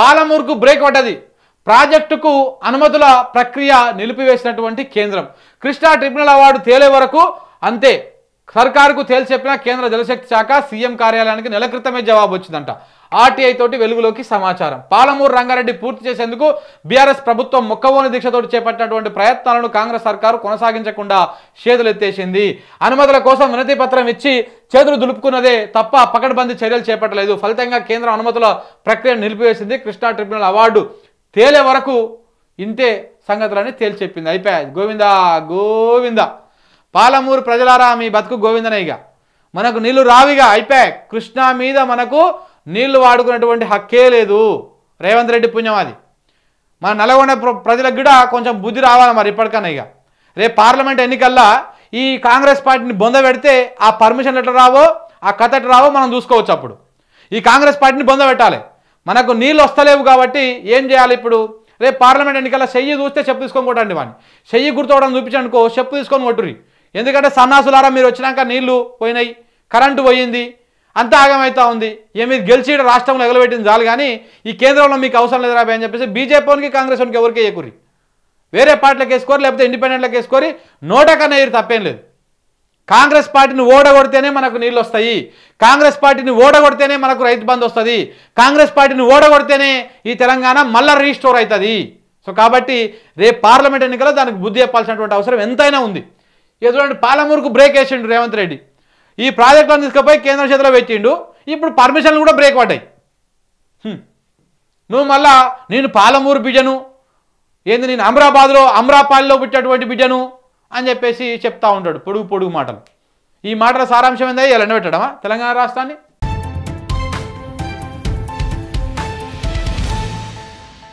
పాలమూరుకు break పడ్డది. ప్రాజెక్టుకు అనుమతుల ప్రక్రియ నిలిపివేసినటువంటి కేంద్రం. కృష్ణా ట్రిబ్యునల్ అవార్డు తేలే వరకు అంతే. సర్కారుకు తేల్చి చెప్పిన కేంద్ర జలశక్తి శాఖ సీఎం కార్యాలయానికి నెల క్రితమే జవాబు వచ్చిందంట. ఆర్టీఐ తోటి వెలుగులోకి సమాచారం. పాలమూరు రంగారెడ్డి పూర్తి చేసేందుకు బీఆర్ఎస్ ప్రభుత్వం మొక్కవోని దీక్షతోటి చేపట్టినటువంటి ప్రయత్నాలను కాంగ్రెస్ సర్కారు కొనసాగించకుండా చేతులెత్తేసింది. అనుమతుల కోసం వినతి పత్రం ఇచ్చి చేతులు దులుపుకున్నదే తప్ప పకడ్బందీ చర్యలు చేపట్టలేదు. ఫలితంగా కేంద్రం అనుమతుల ప్రక్రియను నిలిపివేసింది. కృష్ణా ట్రిబ్యునల్ అవార్డు తేలే వరకు ఇంతే సంగతులని తేల్చి చెప్పింది. అయిపోయాయి. గోవింద గోవింద. పాలమూరు ప్రజలారా, మీ బతుకు గోవిందనయ్యగా, మనకు నీళ్లు రావిగా, అయిపోయాయి. కృష్ణా మీద మనకు నీళ్లు వాడుకునేటువంటి హక్కే లేదు. రేవంత్ రెడ్డి పుణ్యం అది. మన నల్గొండ ప్రజలకు కూడా కొంచెం బుద్ధి రావాలి మరి ఇప్పటికన్నా. ఇక రేపు పార్లమెంట్ ఎన్నికల్లో ఈ కాంగ్రెస్ పార్టీని బొంద పెడితే ఆ పర్మిషన్లు ఎట్లా రావో, ఆ కథ ఎట్లా రావో మనం చూసుకోవచ్చు. అప్పుడు ఈ కాంగ్రెస్ పార్టీని బొంద పెట్టాలి. మనకు నీళ్ళు వస్తలేవు కాబట్టి ఏం చేయాలి ఇప్పుడు? రేపు పార్లమెంట్ ఎన్నికల్లో చెయ్యి చూస్తే చెప్పు తీసుకొని కొట్టండి వాడిని. చెయ్యి గుర్తవడం చూపించనుకో, చెప్పు తీసుకొని కొట్టుర్రి. ఎందుకంటే సన్నాసులారా, మీరు వచ్చినాక నీళ్లు పోయినాయి, కరెంటు పోయింది, అంతా ఆగమవుతూ ఉంది. ఏ మీరు గెలిచి రాష్ట్రంలో ఎగలబెట్టింది చాలు, కానీ ఈ కేంద్రంలో మీకు అవసరం లేదు రాబోయే అని చెప్పేసి బీజేపీకి కాంగ్రెస్ వానికి ఎవరికి వేయకూరి. వేరే పార్టీలకు వేసుకోరు, లేకపోతే ఇండిపెండెంట్లకు వేసుకోరి. నోటకన్నా ఎదురు తప్పేం లేదు. కాంగ్రెస్ పార్టీని ఓడగొడితేనే మనకు నీళ్ళు వస్తాయి. కాంగ్రెస్ పార్టీని ఓడగొడితేనే మనకు రైతు బంధు వస్తుంది. కాంగ్రెస్ పార్టీని ఓడగొడితేనే ఈ తెలంగాణ మళ్ళీ రీస్టోర్ అవుతుంది. సో కాబట్టి రేపు పార్లమెంట్ ఎన్నికల్లో దానికి బుద్ధి చెప్పాల్సినటువంటి అవసరం ఎంతైనా ఉంది. ఎదురు పాలమూరుకు బ్రేక్ వేసిండు రేవంత్ రెడ్డి. ఈ ప్రాజెక్టులను తీసుకుపోయి కేంద్రం చేతిలో పెట్టిండు. ఇప్పుడు పర్మిషన్లు కూడా బ్రేక్ పడ్డాయి. నువ్వు మళ్ళా నేను పాలమూరు బిడ్డను, ఏంది నేను అమరాపాల్లో పుట్టినటువంటి బిడ్డను అని చెప్పేసి చెప్తా ఉంటాడు పొడుగు పొడుగు మాటలు. ఈ మాటల సారాంశం ఏందా? ఇలా ఎండబెట్టడమా తెలంగాణ రాష్ట్రాన్ని?